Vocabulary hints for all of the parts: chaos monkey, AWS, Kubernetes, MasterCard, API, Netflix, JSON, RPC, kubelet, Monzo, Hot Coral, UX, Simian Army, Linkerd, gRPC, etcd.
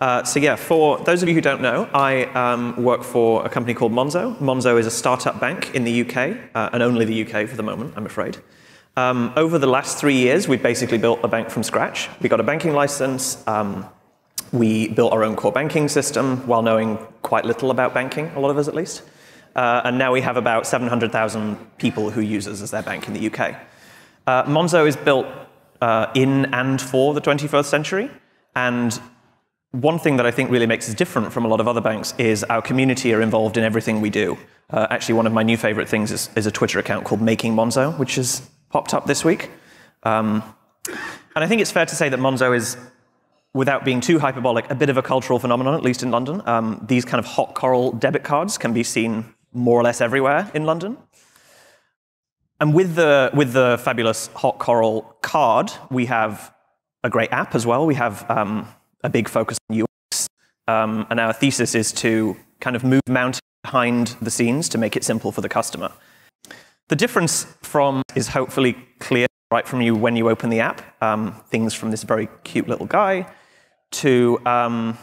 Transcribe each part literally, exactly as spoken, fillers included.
Uh, so yeah, for those of you who don't know, I um, work for a company called Monzo. Monzo is a startup bank in the U K, uh, and only the U K for the moment, I'm afraid. Um, over the last three years, we've basically built a bank from scratch. We got a banking license. Um, we built our own core banking system while knowing quite little about banking, a lot of us at least. Uh, and now we have about seven hundred thousand people who use us as their bank in the U K. Uh, Monzo is built uh, in and for the twenty-first century. And one thing that I think really makes us different from a lot of other banks is our community are involved in everything we do. Uh, actually, one of my new favorite things is, is a Twitter account called Making Monzo, which is popped up this week. Um, and I think it's fair to say that Monzo is, without being too hyperbolic, a bit of a cultural phenomenon, at least in London. Um, these kind of Hot Coral debit cards can be seen more or less everywhere in London. And with the, with the fabulous Hot Coral card, we have a great app as well. We have um, a big focus on U X. Um, and our thesis is to kind of move mountains behind the scenes to make it simple for the customer. The difference from is hopefully clear right from you when you open the app. Um, things from this very cute little guy to um,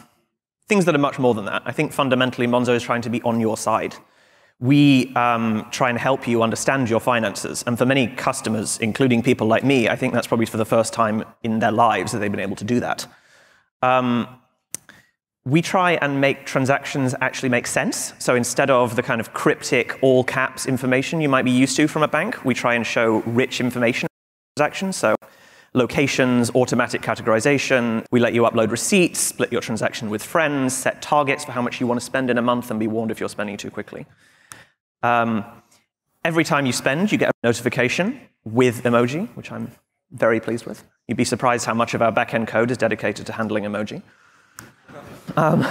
things that are much more than that. I think fundamentally Monzo is trying to be on your side. We um, try and help you understand your finances. And for many customers, including people like me, I think that's probably for the first time in their lives that they've been able to do that. Um, We try and make transactions actually make sense. So instead of the kind of cryptic, all caps information you might be used to from a bank, we try and show rich information transactions. So locations, automatic categorization. We let you upload receipts, split your transaction with friends, set targets for how much you want to spend in a month, and be warned if you're spending too quickly. Um, every time you spend, you get a notification with emoji, which I'm very pleased with. You'd be surprised how much of our back-end code is dedicated to handling emoji. Um,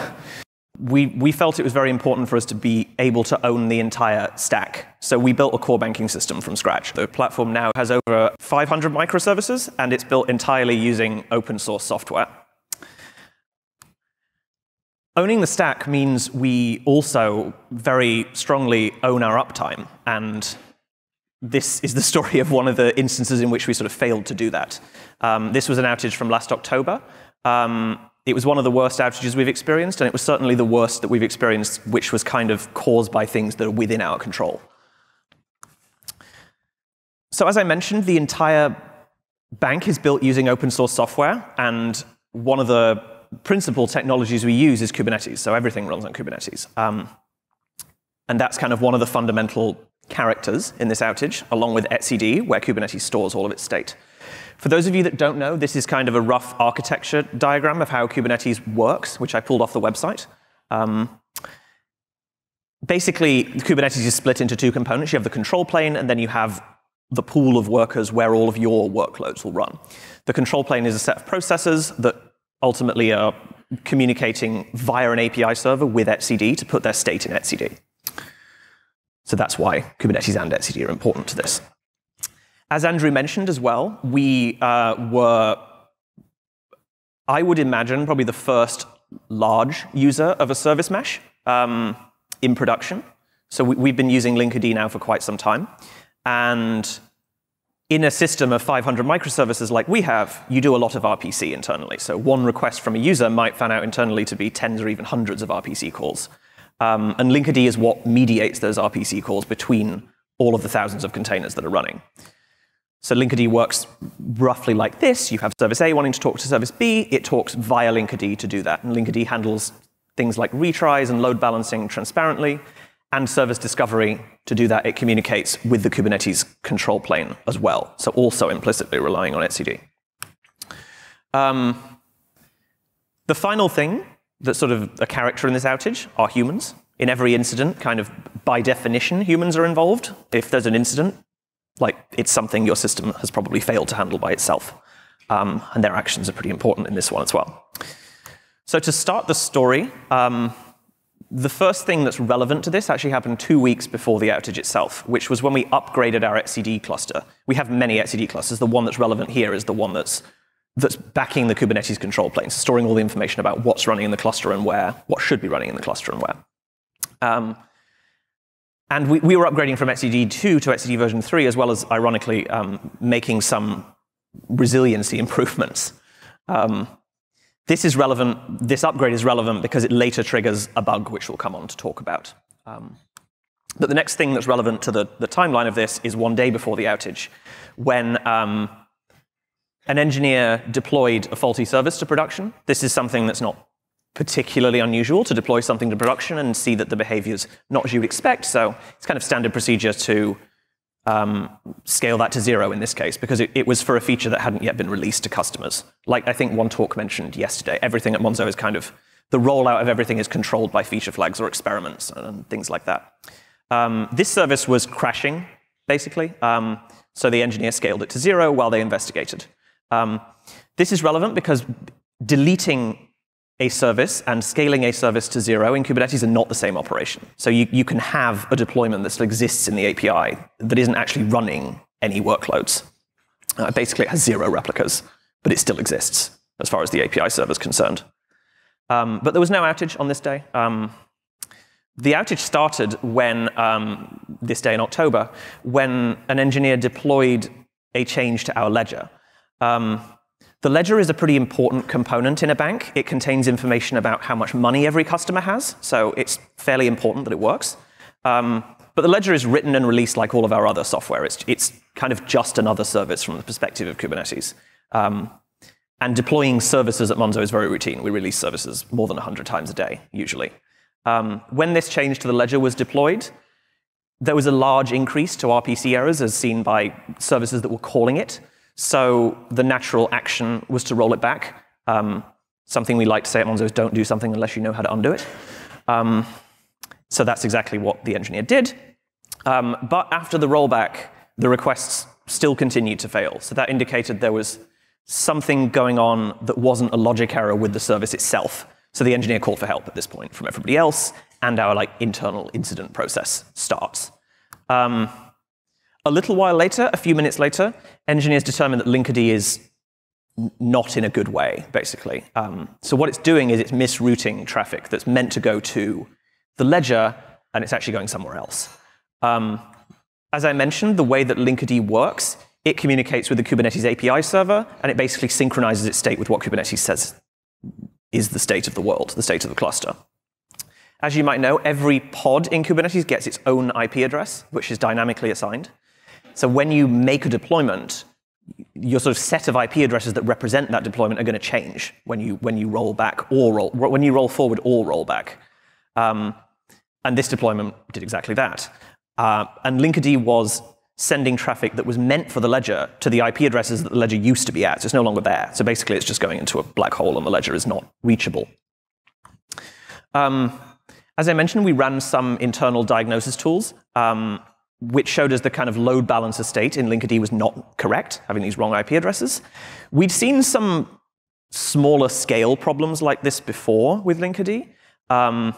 we, we felt it was very important for us to be able to own the entire stack. So we built a core banking system from scratch. The platform now has over five hundred microservices, and it's built entirely using open source software. Owning the stack means we also very strongly own our uptime. And this is the story of one of the instances in which we sort of failed to do that. Um, this was an outage from last October. Um, It was one of the worst outages we've experienced, and it was certainly the worst that we've experienced, which was kind of caused by things that are within our control. So as I mentioned, the entire bank is built using open source software, and one of the principal technologies we use is Kubernetes, so everything runs on Kubernetes. Um, and that's kind of one of the fundamental characters in this outage, along with etcd, where Kubernetes stores all of its state. For those of you that don't know, this is kind of a rough architecture diagram of how Kubernetes works, which I pulled off the website. Um, basically, Kubernetes is split into two components. You have the control plane, and then you have the pool of workers where all of your workloads will run. The control plane is a set of processes that ultimately are communicating via an A P I server with etcd to put their state in etcd. So that's why Kubernetes and etcd are important to this. As Andrew mentioned as well, we uh, were, I would imagine, probably the first large user of a service mesh um, in production. So we, we've been using Linkerd now for quite some time. And in a system of five hundred microservices like we have, you do a lot of R P C internally. So one request from a user might fan out internally to be tens or even hundreds of R P C calls. Um, and Linkerd is what mediates those R P C calls between all of the thousands of containers that are running. So Linkerd works roughly like this. You have service A wanting to talk to service B. It talks via Linkerd to do that. And Linkerd handles things like retries and load balancing transparently, and service discovery. To do that, it communicates with the Kubernetes control plane as well, so also implicitly relying on etcd. Um, the final thing that's sort of a character in this outage are humans. In every incident, kind of by definition, humans are involved. If there's an incident, like, it's something your system has probably failed to handle by itself. Um, and their actions are pretty important in this one as well. So to start the story, um, the first thing that's relevant to this actually happened two weeks before the outage itself, which was when we upgraded our etcd cluster. We have many etcd clusters. The one that's relevant here is the one that's, that's backing the Kubernetes control plane, so storing all the information about what's running in the cluster and where, what should be running in the cluster and where. Um, And we, we were upgrading from etcd two to etcd version three, as well as, ironically, um, making some resiliency improvements. Um, This is relevant, this upgrade is relevant because it later triggers a bug, which we'll come on to talk about. Um, but the next thing that's relevant to the, the timeline of this is one day before the outage, when um, an engineer deployed a faulty service to production. This is something that's not particularly unusual, to deploy something to production and see that the behavior's not as you'd expect, so it's kind of standard procedure to Um, scale that to zero in this case, because it, it was for a feature that hadn't yet been released to customers. Like I think one talk mentioned yesterday, everything at Monzo is kind of, the rollout of everything is controlled by feature flags or experiments and things like that. Um, this service was crashing, basically, um, so the engineer scaled it to zero while they investigated. Um, this is relevant because deleting a service and scaling a service to zero in Kubernetes are not the same operation. So you, you can have a deployment that still exists in the A P I that isn't actually running any workloads. Uh, basically, it has zero replicas, but it still exists as far as the A P I server is concerned. Um, but there was no outage on this day. Um, the outage started when, um, this day in October, when an engineer deployed a change to our ledger. Um, The ledger is a pretty important component in a bank. It contains information about how much money every customer has, so it's fairly important that it works. Um, but the ledger is written and released like all of our other software. It's, it's kind of just another service from the perspective of Kubernetes. Um, and deploying services at Monzo is very routine. We release services more than a hundred times a day, usually. Um, when this change to the ledger was deployed, there was a large increase to R P C errors as seen by services that were calling it. So the natural action was to roll it back. Um, something we like to say at Monzo is don't do something unless you know how to undo it. Um, so that's exactly what the engineer did. Um, but after the rollback, the requests still continued to fail. So that indicated there was something going on that wasn't a logic error with the service itself. So the engineer called for help at this point from everybody else, and our like internal incident process starts. Um, A little while later, a few minutes later, engineers determine that Linkerd is not in a good way, basically. Um, so what it's doing is it's misrouting traffic that's meant to go to the ledger, and it's actually going somewhere else. Um, as I mentioned, the way that Linkerd works, it communicates with the Kubernetes A P I server, and it basically synchronizes its state with what Kubernetes says is the state of the world, the state of the cluster. As you might know, every pod in Kubernetes gets its own I P address, which is dynamically assigned. So when you make a deployment, your sort of set of I P addresses that represent that deployment are going to change when you when you roll back or roll when you roll forward or roll back. Um, and this deployment did exactly that. Uh, and Linkerd was sending traffic that was meant for the ledger to the I P addresses that the ledger used to be at. So it's no longer there. So basically, it's just going into a black hole, and the ledger is not reachable. Um, as I mentioned, we ran some internal diagnosis tools, Um, which showed us the kind of load balancer state in Linkerd was not correct, having these wrong I P addresses. We'd seen some smaller scale problems like this before with Linkerd. Um,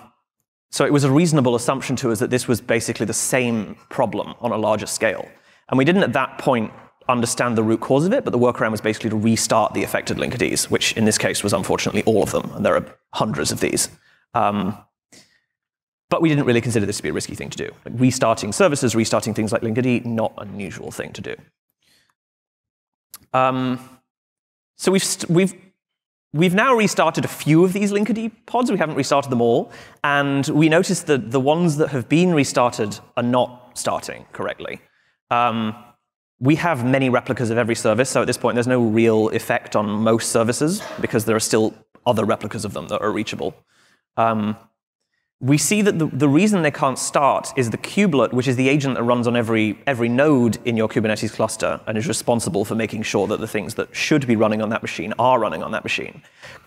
so it was a reasonable assumption to us that this was basically the same problem on a larger scale. And we didn't at that point understand the root cause of it, but the workaround was basically to restart the affected Linkerds, which in this case was unfortunately all of them, and there are hundreds of these. Um, But we didn't really consider this to be a risky thing to do. Like restarting services, restarting things like Linkerd, not an unusual thing to do. Um, so we've, we've, we've now restarted a few of these Linkerd pods. We haven't restarted them all. And we noticed that the ones that have been restarted are not starting correctly. Um, we have many replicas of every service. So at this point, there's no real effect on most services because there are still other replicas of them that are reachable. Um, We see that the, the reason they can't start is the kubelet, which is the agent that runs on every, every node in your Kubernetes cluster and is responsible for making sure that the things that should be running on that machine are running on that machine,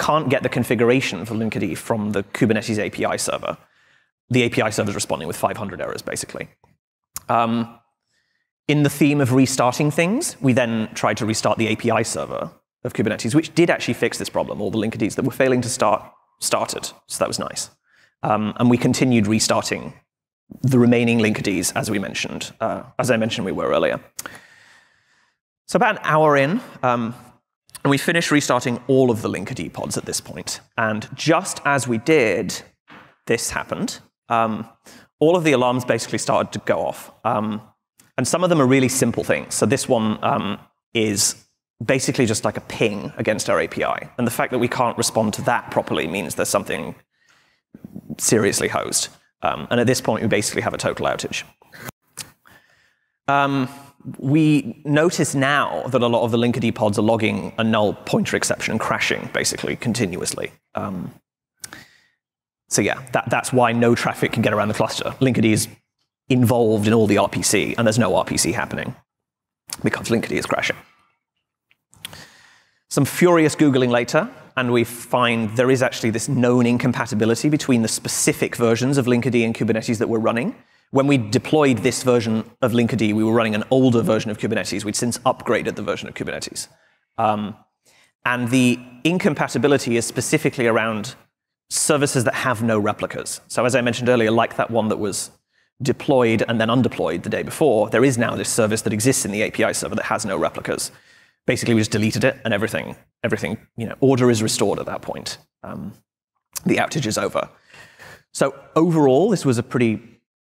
can't get the configuration for Linkerd from the Kubernetes A P I server. The A P I server is responding with five hundred errors, basically. Um, in the theme of restarting things, we then tried to restart the A P I server of Kubernetes, which did actually fix this problem. All the Linkerds that were failing to start started, so that was nice. Um, and we continued restarting the remaining Linkerds, as we mentioned, uh, as I mentioned we were earlier. So about an hour in, um, and we finished restarting all of the Linkerd pods at this point. And just as we did, this happened. Um, all of the alarms basically started to go off. Um, and some of them are really simple things. So this one um, is basically just like a ping against our A P I. And the fact that we can't respond to that properly means there's something seriously hosed. Um, and at this point, we basically have a total outage. Um, we notice now that a lot of the Linkerd pods are logging a null pointer exception and crashing, basically, continuously. Um, so yeah, that, that's why no traffic can get around the cluster. Linkerd is involved in all the R P C, and there's no R P C happening because Linkerd is crashing. Some furious Googling later, and we find there is actually this known incompatibility between the specific versions of Linkerd and Kubernetes that we're running. When we deployed this version of Linkerd, we were running an older version of Kubernetes. We'd since upgraded the version of Kubernetes. Um, and the incompatibility is specifically around services that have no replicas. So as I mentioned earlier, like that one that was deployed and then undeployed the day before, there is now this service that exists in the A P I server that has no replicas. Basically, we just deleted it, and everything, everything, you know, order is restored at that point. Um, the outage is over. So overall, this was a pretty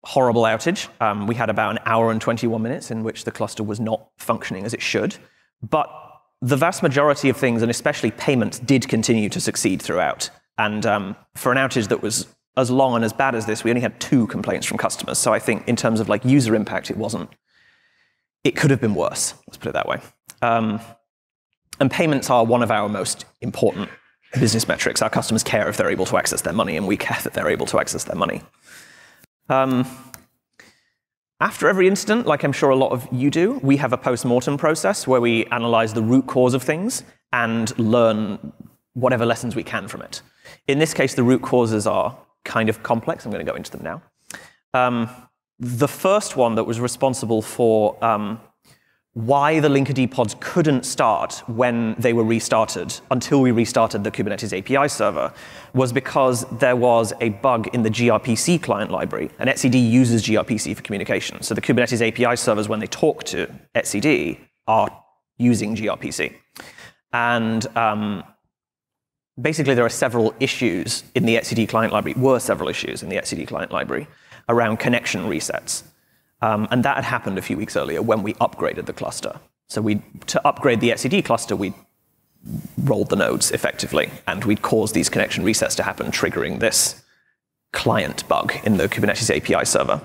horrible outage. Um, we had about an hour and twenty-one minutes in which the cluster was not functioning as it should. But the vast majority of things, and especially payments, did continue to succeed throughout. And um, for an outage that was as long and as bad as this, we only had two complaints from customers. So I think in terms of like user impact, it wasn't. It could have been worse. Let's put it that way. Um, and payments are one of our most important business metrics. Our customers care if they're able to access their money, and we care that they're able to access their money. Um, after every incident, like I'm sure a lot of you do, we have a post-mortem process where we analyze the root cause of things and learn whatever lessons we can from it. In this case, the root causes are kind of complex. I'm going to go into them now. Um, the first one that was responsible for um, why the Linkerd pods couldn't start when they were restarted until we restarted the Kubernetes A P I server was because there was a bug in the gRPC client library, and etcd uses gRPC for communication. So the Kubernetes A P I servers, when they talk to etcd, are using gRPC. And um, basically there are several issues in the etcd client library, were several issues in the etcd client library around connection resets. Um, and that had happened a few weeks earlier when we upgraded the cluster. So we, to upgrade the etcd cluster, we rolled the nodes effectively, and we'd caused these connection resets to happen, triggering this client bug in the Kubernetes A P I server.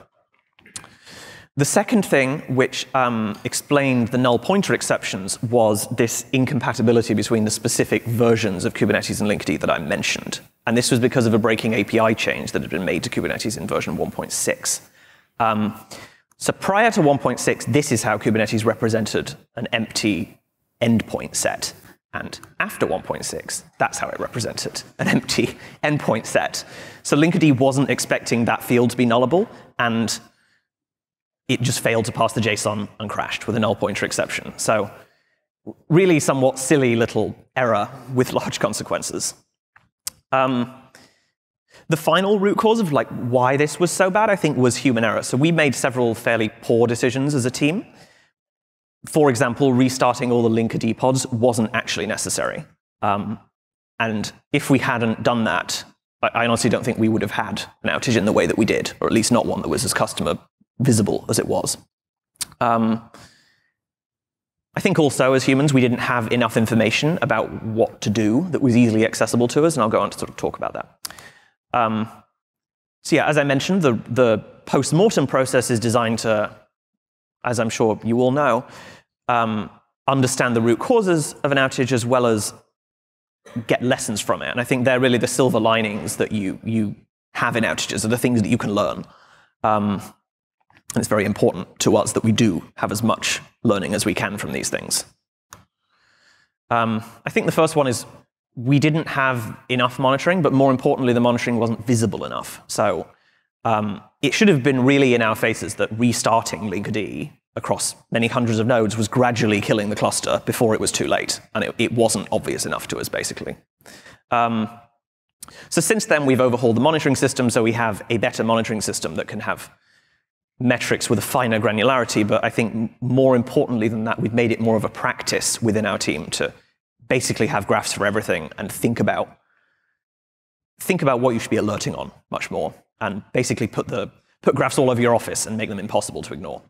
The second thing which um, explained the null pointer exceptions was this incompatibility between the specific versions of Kubernetes and Linkerd that I mentioned. And this was because of a breaking A P I change that had been made to Kubernetes in version one point six. Um, So prior to one point six, this is how Kubernetes represented an empty endpoint set. And after one point six, that's how it represented an empty endpoint set. So Linkerd wasn't expecting that field to be nullable, and it just failed to pass the JSON and crashed with a null pointer exception. So really somewhat silly little error with large consequences. Um, The final root cause of like why this was so bad, I think, was human error. So we made several fairly poor decisions as a team. For example, restarting all the Linkerd pods wasn't actually necessary. Um, and if we hadn't done that, I honestly don't think we would have had an outage in the way that we did, or at least not one that was as customer visible as it was. Um, I think also, as humans, we didn't have enough information about what to do that was easily accessible to us, and I'll go on to sort of talk about that. Um, so yeah, as I mentioned, the, the post-mortem process is designed to, as I'm sure you all know, um, understand the root causes of an outage as well as get lessons from it. And I think they're really the silver linings that you, you have in outages, are the things that you can learn. Um, and it's very important to us that we do have as much learning as we can from these things. Um, I think the first one is, we didn't have enough monitoring, but more importantly, the monitoring wasn't visible enough. So um, it should have been really in our faces that restarting Linkerd across many hundreds of nodes was gradually killing the cluster before it was too late. And it, it wasn't obvious enough to us, basically. Um, so since then, we've overhauled the monitoring system, so we have a better monitoring system that can have metrics with a finer granularity. But I think more importantly than that, we've made it more of a practice within our team to basically have graphs for everything and think about, think about what you should be alerting on much more, and basically put, the, put graphs all over your office and make them impossible to ignore.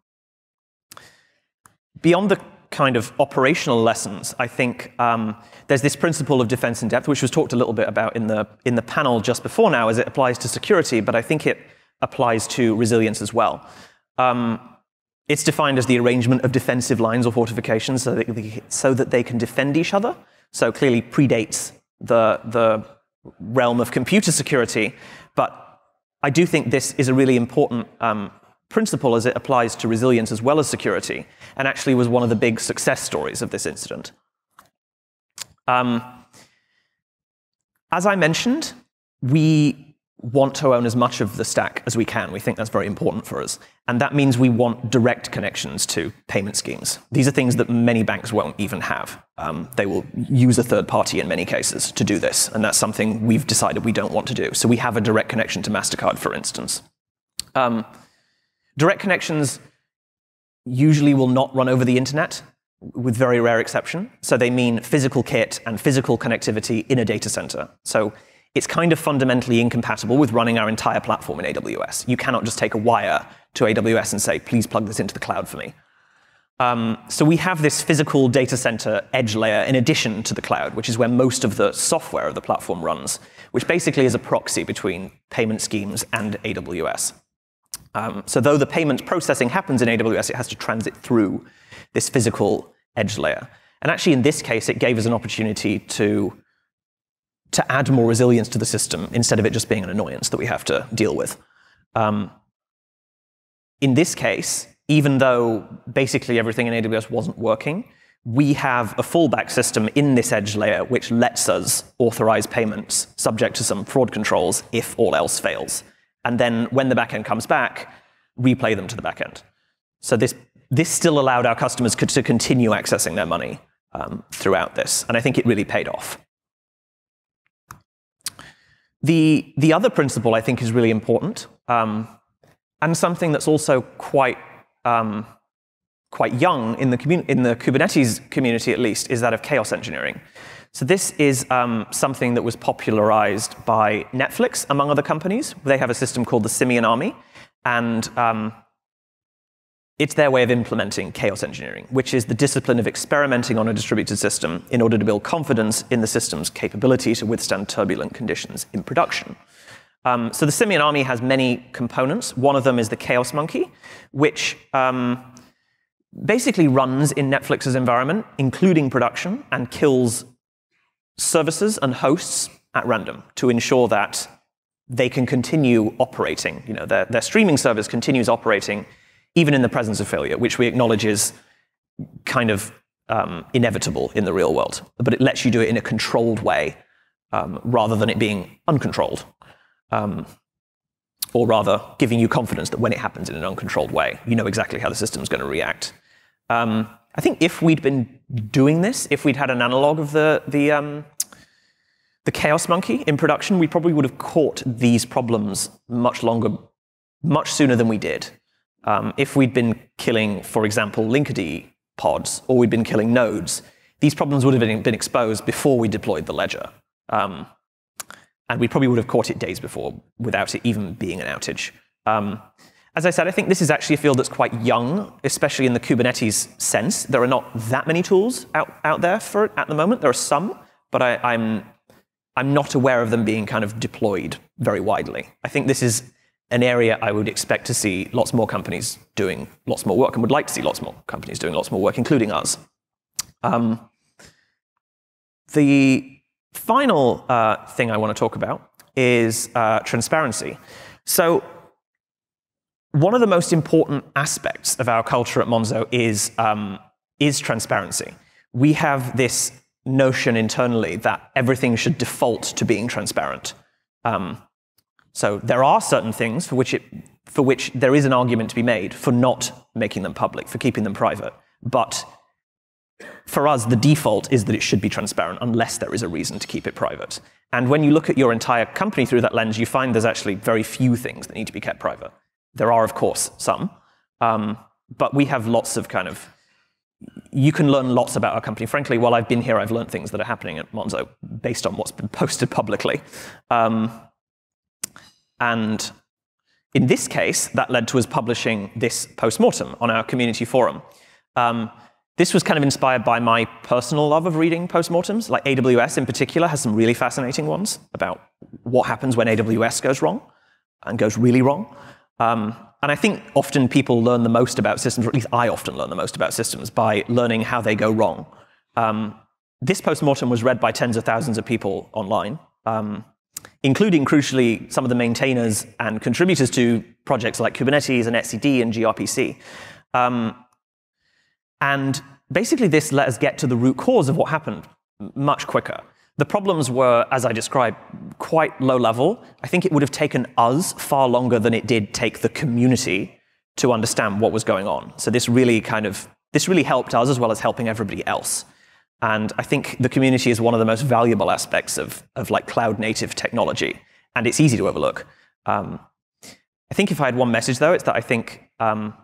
Beyond the kind of operational lessons, I think um, there's this principle of defense in depth, which was talked a little bit about in the, in the panel just before now, as it applies to security, but I think it applies to resilience as well. Um, it's defined as the arrangement of defensive lines or fortifications so that they, so that they can defend each other. So clearly predates the, the realm of computer security, but I do think this is a really important um, principle as it applies to resilience as well as security, and actually was one of the big success stories of this incident. Um, as I mentioned, we want to own as much of the stack as we can. We think that's very important for us, and that means we want direct connections to payment schemes. These are things that many banks won't even have. Um, they will use a third party in many cases to do this, and that's something we've decided we don't want to do. So we have a direct connection to MasterCard, for instance. Um, direct connections usually will not run over the internet, with very rare exception. So they mean physical kit and physical connectivity in a data center. So it's kind of fundamentally incompatible with running our entire platform in A W S. You cannot just take a wire to A W S and say, please plug this into the cloud for me. Um, so we have this physical data center edge layer in addition to the cloud, which is where most of the software of the platform runs, which basically is a proxy between payment schemes and A W S. Um, so though the payment processing happens in A W S, it has to transit through this physical edge layer. And actually, in this case, it gave us an opportunity to to add more resilience to the system instead of it just being an annoyance that we have to deal with. Um, in this case, even though basically everything in A W S wasn't working, we have a fallback system in this edge layer which lets us authorize payments subject to some fraud controls if all else fails. And then when the backend comes back, replay them to the backend. So this, this still allowed our customers to continue accessing their money um, throughout this, and I think it really paid off. The, the other principle I think is really important, um, and something that's also quite, um, quite young in the, in the Kubernetes community at least, is that of chaos engineering. So this is um, something that was popularized by Netflix, among other companies. They have a system called the Simian Army, and um, it's their way of implementing chaos engineering, which is the discipline of experimenting on a distributed system in order to build confidence in the system's capability to withstand turbulent conditions in production. Um, so the Simian Army has many components. One of them is the chaos monkey, which um, basically runs in Netflix's environment, including production, and kills services and hosts at random to ensure that they can continue operating. You know, their, their streaming service continues operating even in the presence of failure, which we acknowledge is kind of um, inevitable in the real world. But it lets you do it in a controlled way, um, rather than it being uncontrolled. Um, or rather, giving you confidence that when it happens in an uncontrolled way, you know exactly how the system's going to react. Um, I think if we'd been doing this, if we'd had an analog of the, the, um, the chaos monkey in production, we probably would have caught these problems much longer, much sooner than we did. Um, if we'd been killing, for example, Linkerd pods, or we'd been killing nodes, these problems would have been, been exposed before we deployed the ledger. Um, and we probably would have caught it days before without it even being an outage. Um, as I said, I think this is actually a field that's quite young, especially in the Kubernetes sense. There are not that many tools out, out there for it at the moment. There are some, but I, I'm, I'm not aware of them being kind of deployed very widely. I think this is an area I would expect to see lots more companies doing lots more work, and would like to see lots more companies doing lots more work, including us. Um, the final uh, thing I want to talk about is uh, transparency. So one of the most important aspects of our culture at Monzo is, um, is transparency. We have this notion internally that everything should default to being transparent. Um, So there are certain things for which, it, for which there is an argument to be made for not making them public, for keeping them private. But for us, the default is that it should be transparent unless there is a reason to keep it private. And when you look at your entire company through that lens, you find there's actually very few things that need to be kept private. There are, of course, some. Um, but we have lots of kind of, you can learn lots about our company. Frankly, while I've been here, I've learned things that are happening at Monzo based on what's been posted publicly. Um, And in this case, that led to us publishing this postmortem on our community forum. Um, This was kind of inspired by my personal love of reading postmortems, like A W S in particular has some really fascinating ones about what happens when A W S goes wrong, and goes really wrong. Um, and I think often people learn the most about systems, or at least I often learn the most about systems, by learning how they go wrong. Um, this postmortem was read by tens of thousands of people online, um, including, crucially, some of the maintainers and contributors to projects like Kubernetes and etcd and gRPC. Um, And basically, this let us get to the root cause of what happened much quicker. The problems were, as I described, quite low level. I think it would have taken us far longer than it did take the community to understand what was going on. So this really kind of, this really helped us as well as helping everybody else. And I think the community is one of the most valuable aspects of, of like cloud native technology. And it's easy to overlook. Um, I think if I had one message, though, it's that I think, um,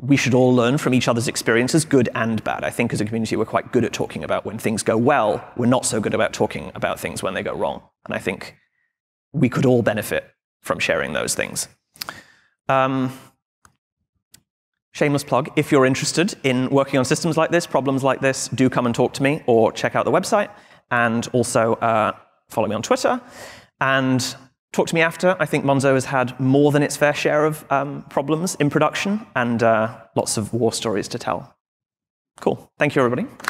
we should all learn from each other's experiences, good and bad. I think as a community, we're quite good at talking about when things go well. We're not so good about talking about things when they go wrong. And I think we could all benefit from sharing those things. Um, shameless plug, if you're interested in working on systems like this, problems like this, do come and talk to me or check out the website. And also uh, follow me on Twitter. And talk to me after. I think Monzo has had more than its fair share of um, problems in production and uh, lots of war stories to tell. Cool. Thank you, everybody.